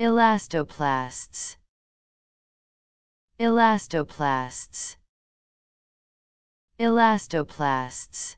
Elastoplasts. Elastoplasts. Elastoplasts.